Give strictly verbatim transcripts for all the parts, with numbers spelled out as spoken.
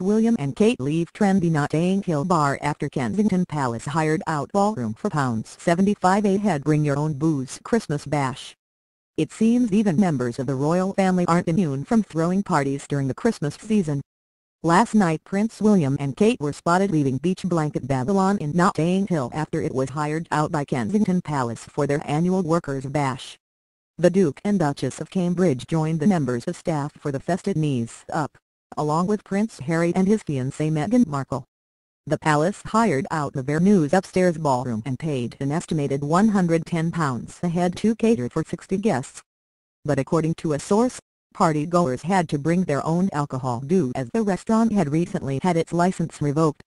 William and Kate leave trendy Notting Hill bar after Kensington Palace hired out ballroom for seventy-five pounds a head bring your own booze Christmas bash. It seems even members of the royal family aren't immune from throwing parties during the Christmas season. Last night Prince William and Kate were spotted leaving Beach Blanket Babylon in Notting Hill after it was hired out by Kensington Palace for their annual Workers' Bash. The Duke and Duchess of Cambridge joined the members of staff for the festive knees up, along with Prince Harry and his fiancée Meghan Markle. The palace hired out the Venue's upstairs ballroom and paid an estimated one hundred ten pounds a head to cater for sixty guests. But according to a source, partygoers had to bring their own alcohol due as the restaurant had recently had its license revoked.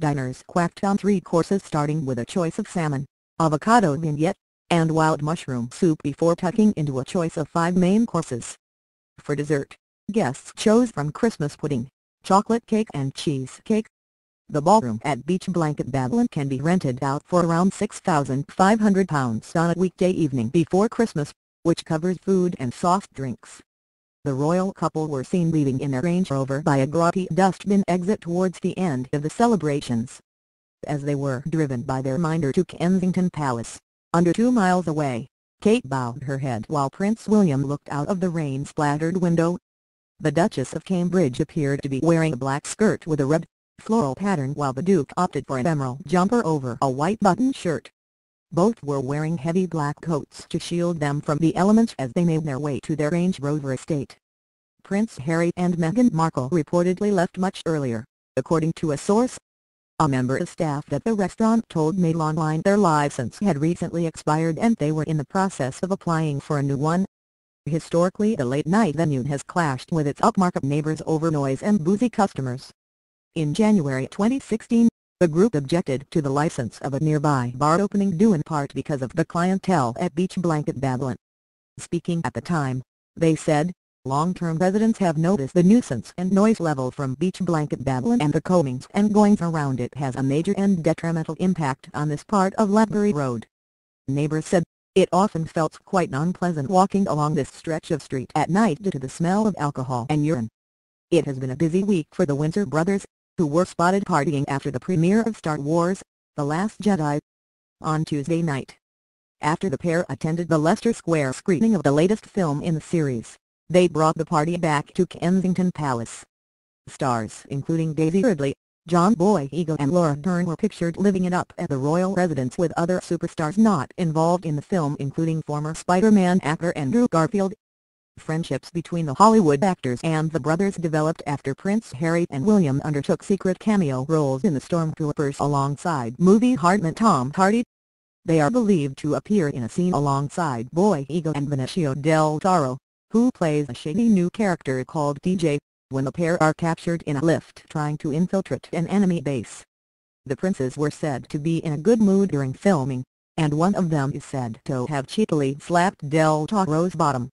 Diners quacked on three courses starting with a choice of salmon, avocado vignette, and wild mushroom soup before tucking into a choice of five main courses. For dessert, guests chose from Christmas pudding, chocolate cake and cheesecake. The ballroom at Beach Blanket Babylon can be rented out for around six thousand five hundred pounds on a weekday evening before Christmas, which covers food and soft drinks. The royal couple were seen leaving in their Range Rover by a grotty dustbin exit towards the end of the celebrations. As they were driven by their minder to Kensington Palace, under two miles away, Kate bowed her head while Prince William looked out of the rain-splattered window. The Duchess of Cambridge appeared to be wearing a black skirt with a red, floral pattern while the Duke opted for an emerald jumper over a white button shirt. Both were wearing heavy black coats to shield them from the elements as they made their way to their Range Rover estate. Prince Harry and Meghan Markle reportedly left much earlier, according to a source. A member of staff at the restaurant told Mail Online their license had recently expired and they were in the process of applying for a new one. Historically, the late-night venue has clashed with its upmarket neighbors over noise and boozy customers. In January twenty sixteen, the group objected to the license of a nearby bar opening due in part because of the clientele at Beach Blanket Babylon. Speaking at the time, they said, long-term residents have noticed the nuisance and noise level from Beach Blanket Babylon and the comings and goings around it has a major and detrimental impact on this part of Ledbury Road. Neighbors said, it often felt quite unpleasant walking along this stretch of street at night due to the smell of alcohol and urine. It has been a busy week for the Windsor brothers, who were spotted partying after the premiere of Star Wars, The Last Jedi, on Tuesday night. After the pair attended the Leicester Square screening of the latest film in the series, they brought the party back to Kensington Palace. Stars including Daisy Ridley, John Boyega and Laura Dern were pictured living it up at the royal residence with other superstars not involved in the film including former Spider-Man actor Andrew Garfield. Friendships between the Hollywood actors and the brothers developed after Prince Harry and William undertook secret cameo roles in the Stormtroopers alongside movie heartthrob Tom Hardy. They are believed to appear in a scene alongside Boyega and Benicio Del Toro, who plays a shady new character called D J, when the pair are captured in a lift trying to infiltrate an enemy base. The princes were said to be in a good mood during filming, and one of them is said to have cheekily slapped Del Toro's bottom.